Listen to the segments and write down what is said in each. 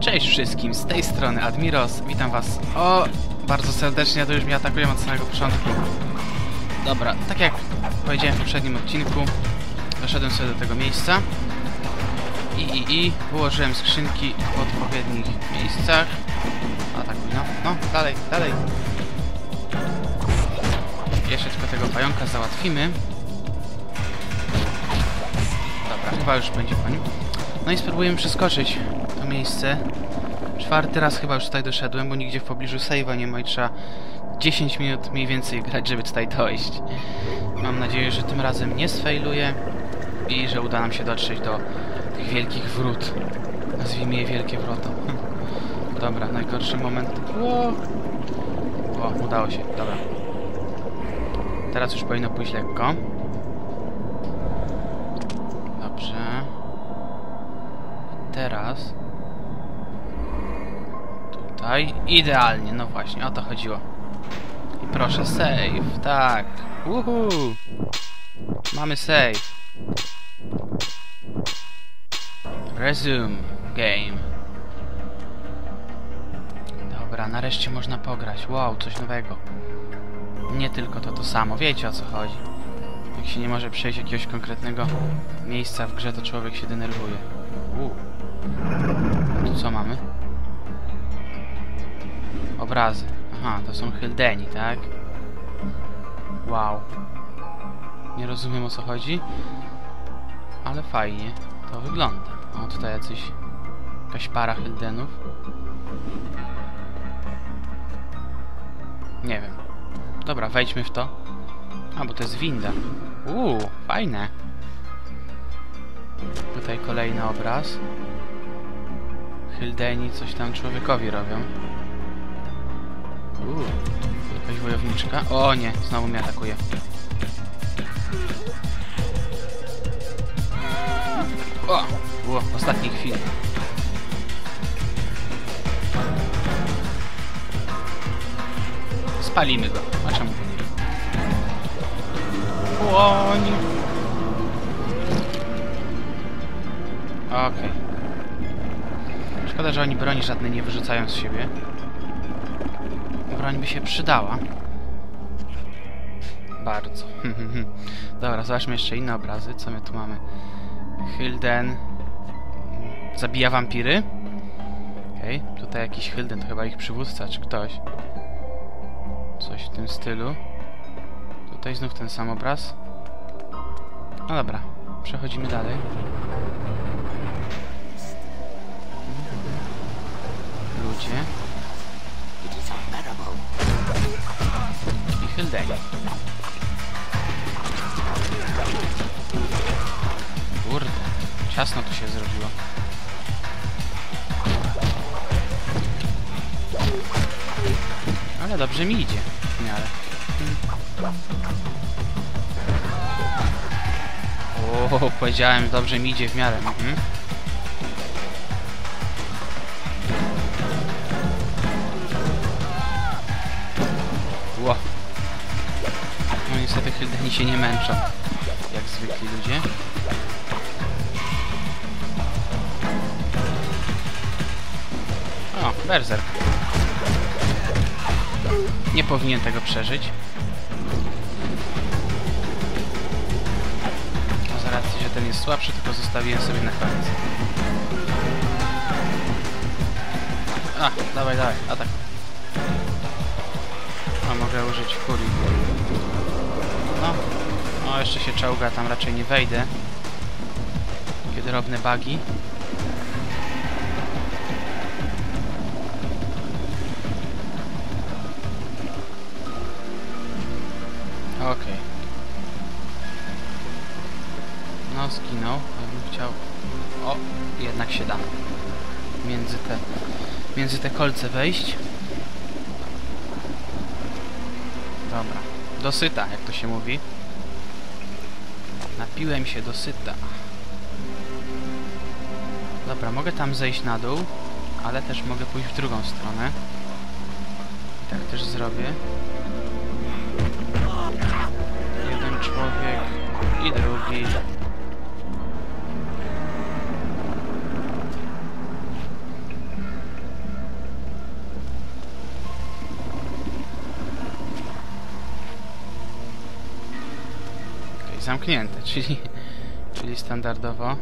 Cześć wszystkim, z tej strony Admiros, witam was. O, bardzo serdecznie, to już mnie atakują od samego początku. Dobra, tak jak powiedziałem w poprzednim odcinku, doszedłem sobie do tego miejsca i wyłożyłem skrzynki w odpowiednich miejscach. Atakuj, no, dalej. Jeszcze tylko tego pająka załatwimy. Dobra, chyba już będzie po nim. No i spróbujemy przeskoczyć to miejsce. Czwarty raz chyba już tutaj doszedłem, bo nigdzie w pobliżu save'a nie ma i trzeba 10 minut mniej więcej grać, żeby tutaj dojść. Mam nadzieję, że tym razem nie sfailuję i że uda nam się dotrzeć do tych wielkich wrót. Nazwijmy je wielkie wrota. Dobra, najgorszy moment. O, udało się, dobra. Teraz już powinno pójść lekko. Dobrze. Teraz. Tutaj. Idealnie, no właśnie, o to chodziło. I proszę, save, tak. Uhu. Mamy save. Resume game. Dobra, nareszcie można pograć. Wow, coś nowego. Nie tylko to samo, wiecie o co chodzi. Jak się nie może przejść jakiegoś konkretnego miejsca w grze, to człowiek się denerwuje. Tu co mamy? Obrazy. Aha, to są Hyldeni, tak? Wow. Nie rozumiem o co chodzi, ale fajnie to wygląda. O, tutaj jakaś para Hyldenów. Nie wiem. Dobra, wejdźmy w to. A, bo to jest winda. Fajne. Tutaj kolejny obraz. Hyldeni coś tam człowiekowi robią. Jakaś wojowniczka. O nie, znowu mnie atakuje. O, było w ostatniej chwili. Spalimy go. A czemu go nie? Okej. Szkoda, że oni broni żadnej nie wyrzucają z siebie. Broń by się przydała. Bardzo. Dobra, zobaczmy jeszcze inne obrazy. Co my tu mamy? Hylden zabija wampiry. Okej. Tutaj jakiś Hylden, to chyba ich przywódca czy ktoś. Coś w tym stylu. Tutaj znów ten sam obraz. No dobra, przechodzimy dalej. Ludzie. I Hyldeni. Kurde, ciasno tu się zrobiło. Ale dobrze mi idzie w miarę. O, powiedziałem, dobrze mi idzie w miarę. Ło. No niestety Hyldeni się nie męczą, jak zwykli ludzie. O, berserk. Nie powinien tego przeżyć. No, z racji, że ten jest słabszy, tylko zostawiłem sobie na koniec. A, dawaj, atak. A, mogę użyć furii. No, jeszcze się czołga, tam raczej nie wejdę. Takie drobne bugi. Okej. No, zginął. Bym chciał... O, jednak się da. Między te kolce wejść. Dobra. Dosyta, jak to się mówi. Napiłem się dosyta. Dobra, mogę tam zejść na dół, ale też mogę pójść w drugą stronę. I tak też zrobię. Jeden człowiek i drugi. zamknięte, czyli standardowo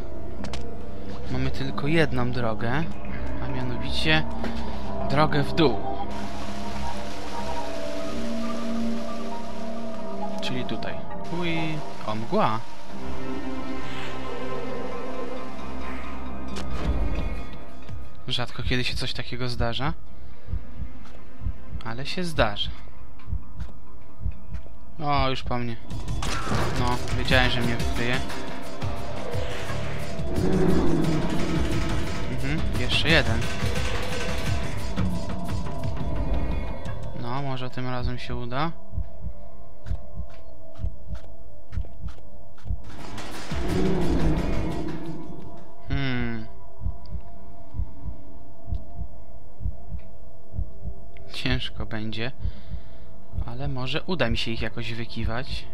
mamy tylko jedną drogę, a mianowicie drogę w dół. Czyli tutaj. Uj, o, mgła. Rzadko kiedy się coś takiego zdarza, ale się zdarza. O, już po mnie. No, wiedziałem, że mnie wykryje. Jeszcze jeden. No, może tym razem się uda. Ciężko będzie, ale może uda mi się ich jakoś wykiwać.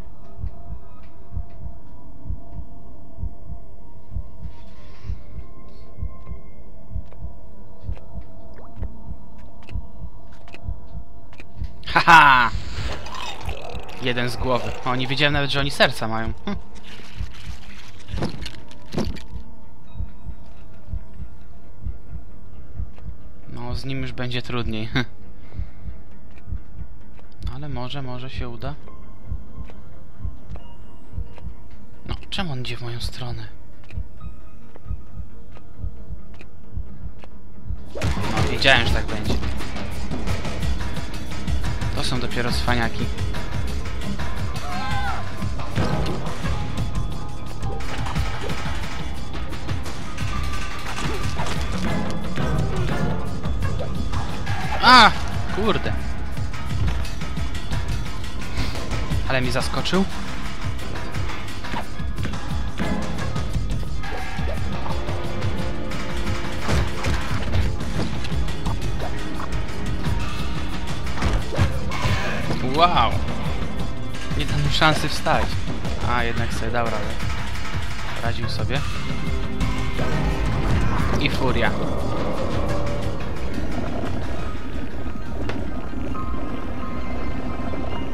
Haha! Jeden z głowy. O, nie wiedziałem nawet, że oni serca mają. No, z nim już będzie trudniej. Ale może się uda. No, czemu on idzie w moją stronę? No, wiedziałem, że tak będzie. To są dopiero cwaniaki. A! Kurde! Ale mi zaskoczył. Wow! Nie dam mu szansy wstać. A, jednak sobie dał radę. Radził sobie. I furia.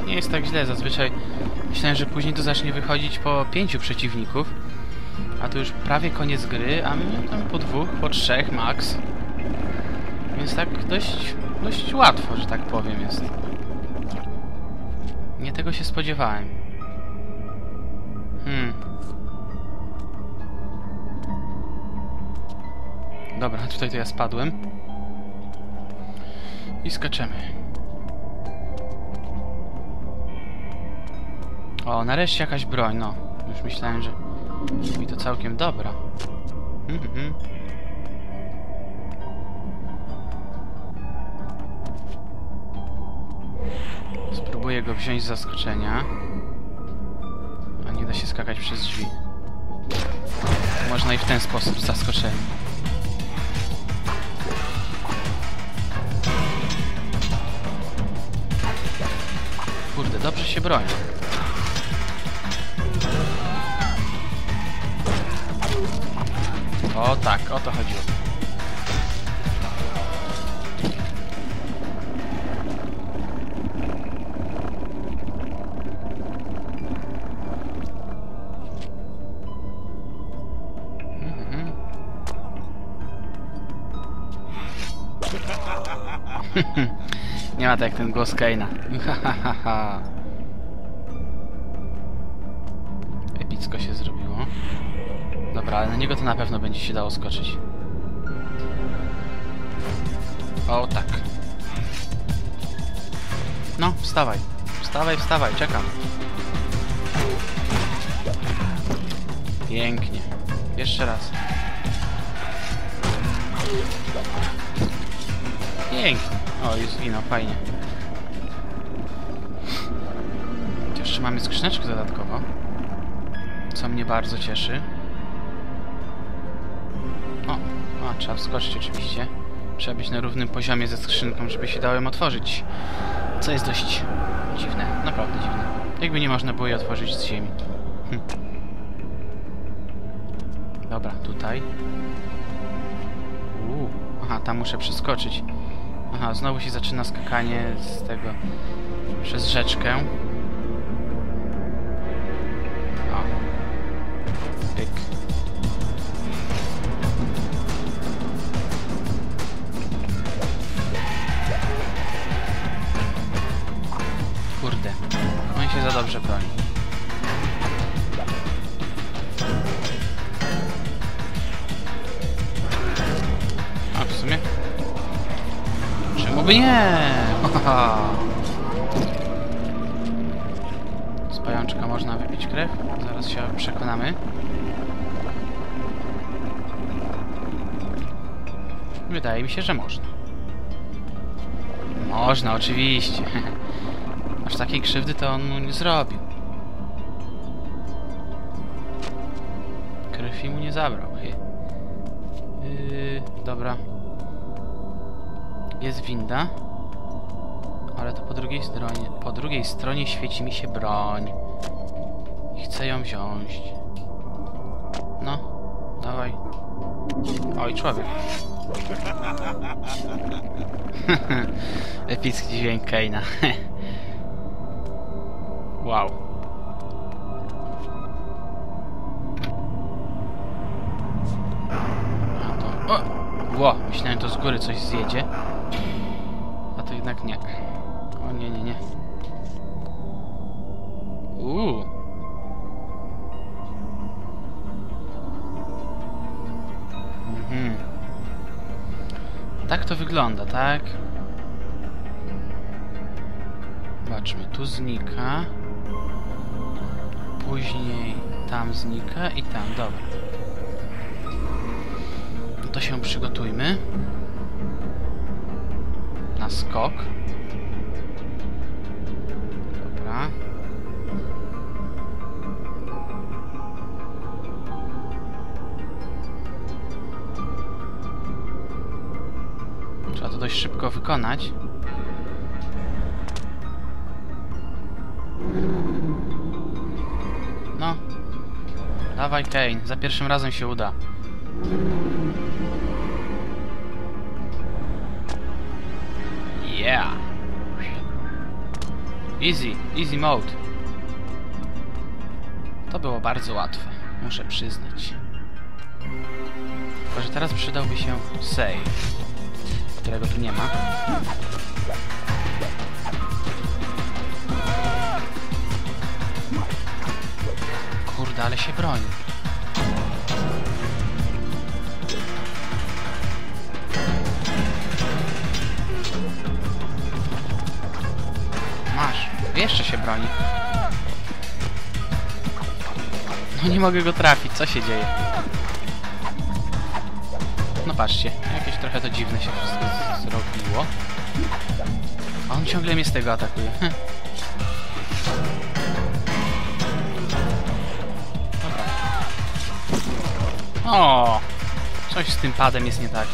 Nie jest tak źle, zazwyczaj myślałem, że później to zacznie wychodzić po 5 przeciwników. A to już prawie koniec gry, a my tam po 2, po 3 max. Więc tak dość łatwo, że tak powiem, jest. Nie tego się spodziewałem. Dobra, tutaj to ja spadłem. I skaczemy. O, nareszcie jakaś broń, no. Już myślałem, że mi to całkiem dobra. Spróbuję go wziąć z zaskoczenia. A nie da się skakać przez drzwi. Można i w ten sposób z zaskoczenia. Kurde, dobrze się broni. O tak, o to chodziło. Nie ma tak jak ten głos Kaina. Epicko się zrobiło. Dobra, ale na niego to na pewno będzie się dało skoczyć. O, tak. No, wstawaj. Wstawaj, czekam. Pięknie. Jeszcze raz. Pięknie. O, już zginął, fajnie. Jeszcze mamy skrzyneczkę dodatkowo. Co mnie bardzo cieszy. O, trzeba wskoczyć oczywiście. Trzeba być na równym poziomie ze skrzynką, żeby się dało ją otworzyć. Co jest dość dziwne, naprawdę dziwne. Jakby nie można było jej otworzyć z ziemi. Dobra, tutaj. Aha, tam muszę przeskoczyć. Aha, znowu się zaczyna skakanie z tego... przez rzeczkę. O. Oby nie! Z pajączka można wypić krew? Zaraz się przekonamy. Wydaje mi się, że można. Można, oczywiście. Aż takiej krzywdy to on mu nie zrobił. Krwi mu nie zabrał. Dobra. Jest winda. Ale to po drugiej stronie. Po drugiej stronie świeci mi się broń. I chcę ją wziąć. No, dawaj. Oj, człowiek. Epicki dźwięk Kaina. Wow. A to... O! Ło, myślałem, to z góry coś zjedzie. A to jednak nie. O nie, nie, nie. Tak to wygląda, tak? Zobaczmy, tu znika. Później tam znika i tam, dobra. No to się przygotujmy. Na skok. Dobra. Trzeba to dość szybko wykonać. No. Dawaj, Kain. Za pierwszym razem się uda. Yeah. Easy. Easy mode. To było bardzo łatwe. Muszę przyznać. Tylko, że teraz przydałby się save, którego tu nie ma. Kurde, ale się broni. Masz. Jeszcze się broni. No nie mogę go trafić. Co się dzieje? No patrzcie, jakieś trochę to dziwne się wszystko zrobiło. A on ciągle mnie z tego atakuje. Dobra. O, coś z tym padem jest nie tak.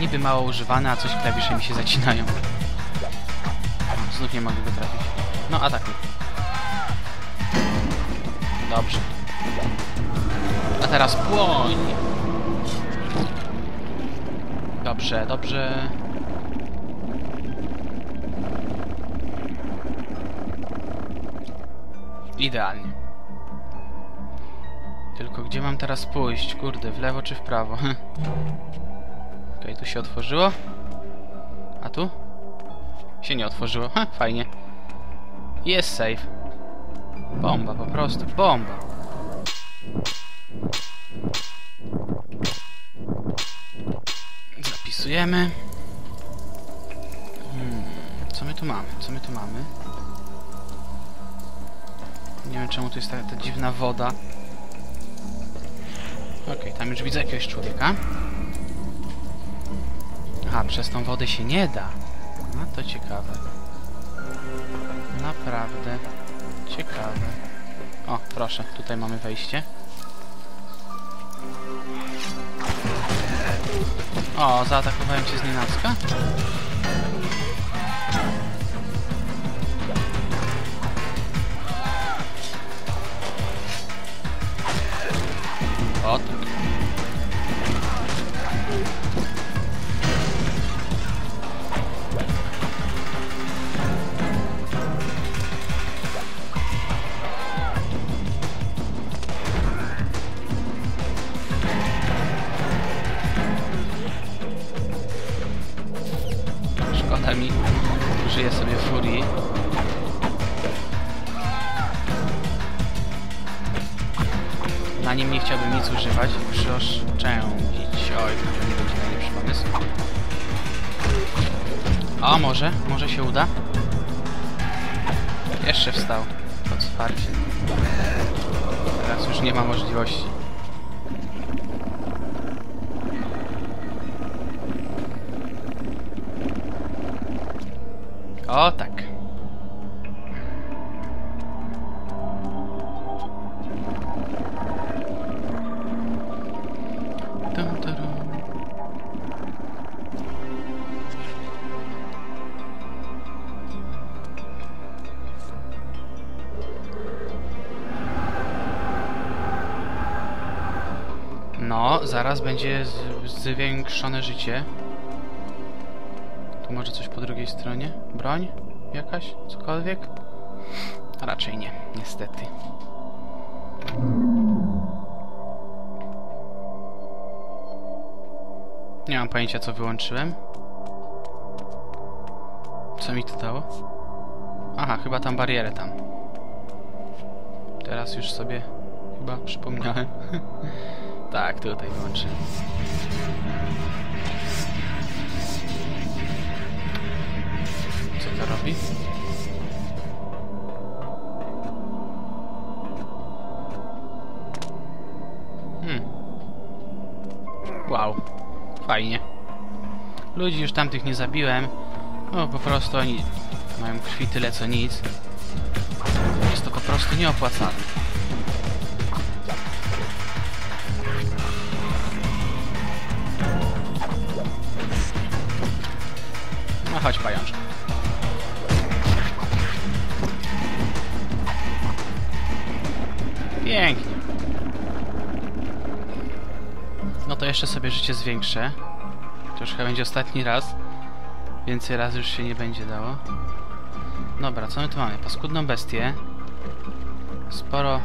Niby mało używane, a coś klawisze mi się zacinają. Znów nie mogę go trafić. No, atakuj. Dobrze. A teraz płoń! Dobrze, dobrze. Idealnie. Tylko gdzie mam teraz pójść? Kurde, w lewo czy w prawo? Okej, tu się otworzyło. A tu? Się nie otworzyło. Ha, fajnie. Jest safe. Bomba, po prostu. Bomba. Zapisujemy. Co my tu mamy? Co my tu mamy? Nie wiem, czemu tu jest ta dziwna woda. Okej, tam już widzę jakiegoś człowieka. Aha, przez tą wodę się nie da. No to ciekawe. Naprawdę ciekawe. O, proszę, tutaj mamy wejście. O, zaatakowałem cię znienacka. O, tak. Użyję sobie furii. Na nim nie chciałbym nic używać. Przyoszczędzić. Oj, to nie będzie najlepszy pomysł. O, może się uda. Jeszcze wstał. Otwarcie. Teraz już nie ma możliwości. O, tak. No, zaraz będzie zwiększone życie. Tu może coś po drugiej stronie? Broń? Jakaś? Cokolwiek? A raczej nie, niestety. Nie mam pojęcia, co wyłączyłem. Co mi to dało? Aha, chyba tam barierę tam. Teraz już sobie chyba przypomniałem. Tak, tutaj włączę. Co to robi? Wow. Fajnie. Ludzi już tamtych nie zabiłem. No po prostu oni mają krwi tyle co nic. Jest to po prostu nieopłacalne. No chodź, pajączku. Pięknie. No to jeszcze sobie życie zwiększę. To już chyba będzie ostatni raz. Więcej razy już się nie będzie dało. Dobra, co my tu mamy? Paskudną bestię. Sporo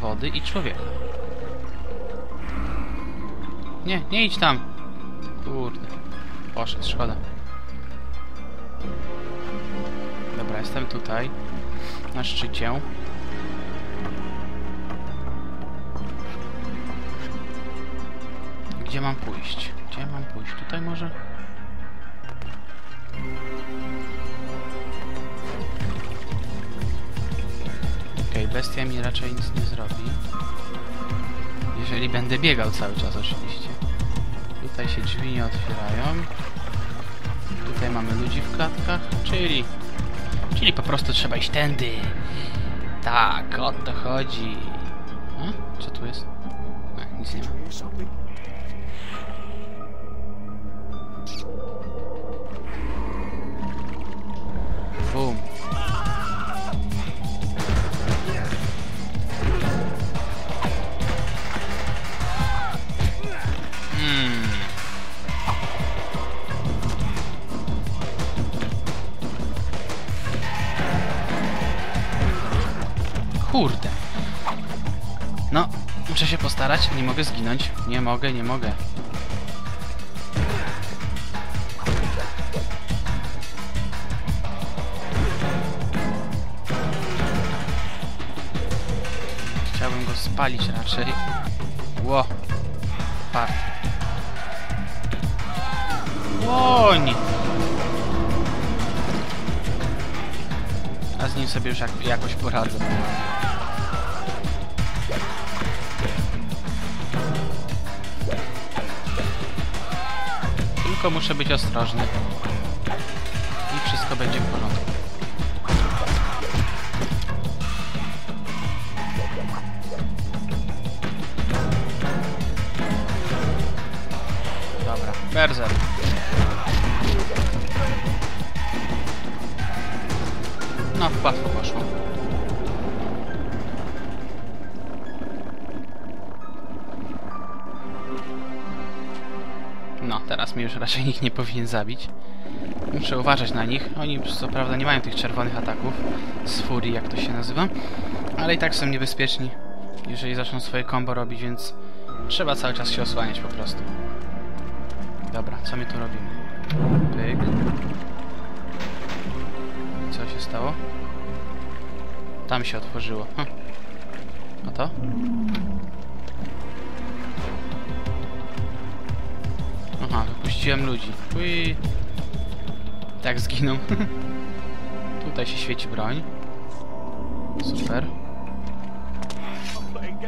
wody i człowieka. Nie, nie idź tam. Kurde. Poszedł, szkoda. Dobra, jestem tutaj, na szczycie. Gdzie mam pójść? Gdzie mam pójść? Tutaj może? Okej, bestia mi raczej nic nie zrobi. Jeżeli będę biegał cały czas oczywiście. Tutaj się drzwi nie otwierają. Tutaj mamy ludzi w klatkach, czyli po prostu trzeba iść tędy. Tak, o to chodzi. A? Co tu jest? A, nic nie ma. Boom. Kurde. No, muszę się postarać. Nie mogę zginąć. Nie mogę, nie mogę. Chciałbym go spalić raczej. Ło. Part. Łoń. A z nim sobie już jakoś poradzę. Tylko muszę być ostrożny. I wszystko będzie w porządku. Dobra, berzer. No, łatwo poszło. No, teraz mnie już raczej nikt nie powinien zabić. Muszę uważać na nich. Oni co prawda nie mają tych czerwonych ataków z furii, jak to się nazywa. Ale i tak są niebezpieczni, jeżeli zaczną swoje combo robić, więc trzeba cały czas się osłaniać po prostu. Dobra, co my tu robimy? Pyk. Co się stało? Tam się otworzyło. A to? Aha, wypuściłem ludzi. Ui. Tak, zginął. Tutaj się świeci broń. Super.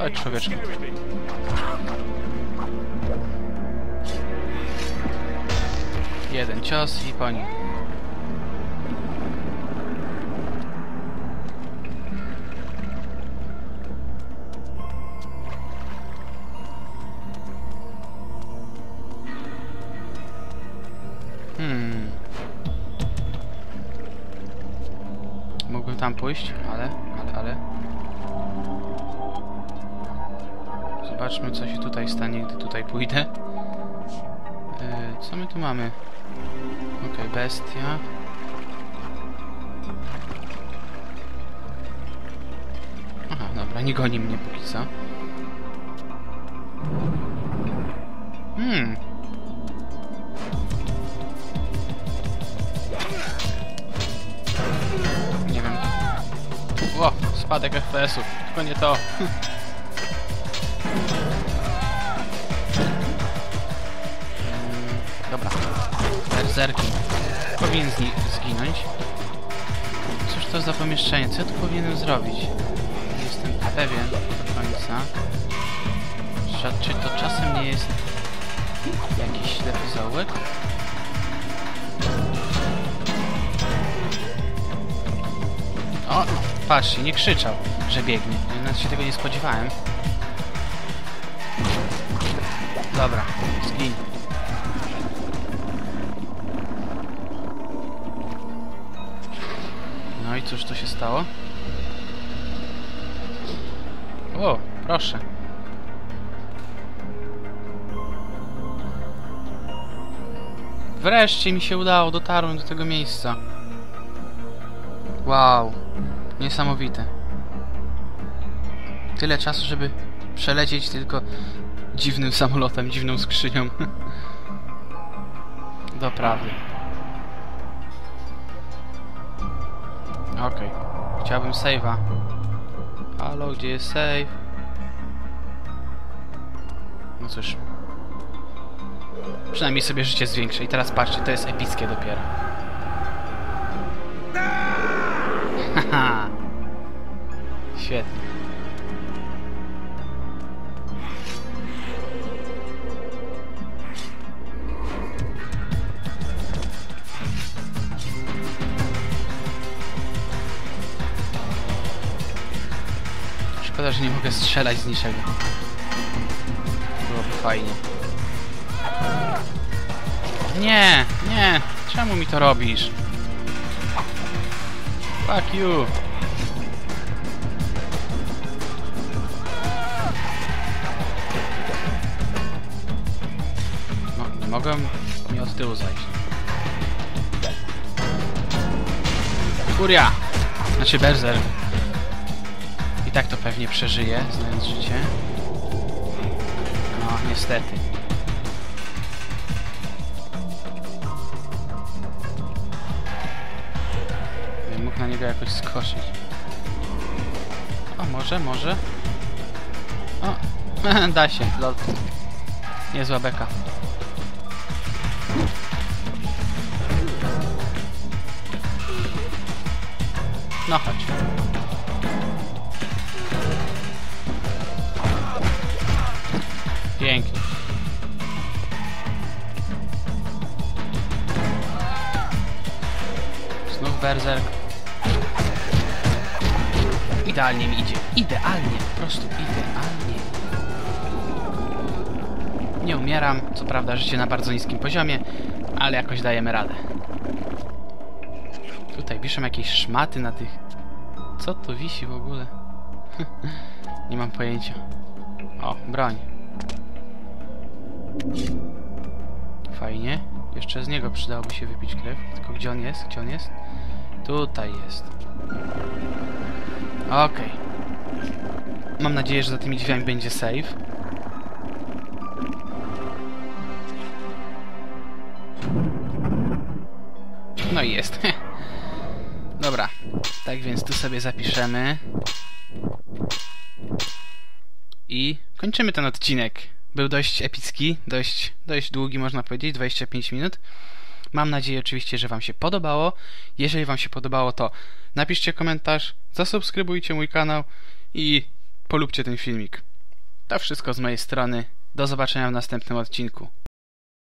Oj, człowieczku. Jeden cios i po nim. Mógłbym tam pójść, ale... Zobaczmy, co się tutaj stanie, gdy tutaj pójdę. Co my tu mamy? Okej, bestia. Aha, dobra, nie goni mnie póki co. Nie wiem. O, spadek FPS-ów. Tylko nie to. Dobra. Berserki. Powinien zginąć. Cóż to za pomieszczenie? Co ja tu powinienem zrobić? Nie jestem pewien do końca. Czy to czasem nie jest jakiś ślepy zaułek? O, patrzcie, nie krzyczał, że biegnie. Nawet się tego nie spodziewałem. Dobra, zgin. No i cóż tu się stało? O, proszę. Wreszcie mi się udało, dotarłem do tego miejsca. Wow, niesamowite. Tyle czasu, żeby przelecieć tylko dziwnym samolotem, dziwną skrzynią. Doprawdy. Okej. Chciałbym save'a. Halo, gdzie jest save? No cóż. Przynajmniej sobie życie zwiększę. I teraz patrzcie, to jest epickie dopiero. Haha. Świetnie. Szkoda, że nie mogę strzelać z niczego. Byłoby fajnie. Nie, nie. Czemu mi to robisz? Fuck you. No, nie mogę mi od tyłu zajść. Furia! Znaczy berserk. I tak to pewnie przeżyje, znając życie. No, niestety. Na niego jakoś skoczyć. A może? O, da się, lol. Niezła beka. No chodź. Pięknie. Znów berserk. Idealnie mi idzie. Idealnie. Po prostu idealnie. Nie umieram. Co prawda życie na bardzo niskim poziomie, ale jakoś dajemy radę. Tutaj wiszą jakieś szmaty na tych... Co to wisi w ogóle? Nie mam pojęcia. O, broń. Fajnie. Jeszcze z niego przydałoby się wypić krew. Tylko gdzie on jest? Gdzie on jest? Tutaj jest. Okej. Mam nadzieję, że za tymi drzwiami będzie save. No i jest. Dobra. Tak więc tu sobie zapiszemy. I kończymy ten odcinek. Był dość epicki, dość długi, można powiedzieć, 25 minut. Mam nadzieję oczywiście, że Wam się podobało. Jeżeli Wam się podobało, to napiszcie komentarz, zasubskrybujcie mój kanał i polubcie ten filmik. To wszystko z mojej strony. Do zobaczenia w następnym odcinku.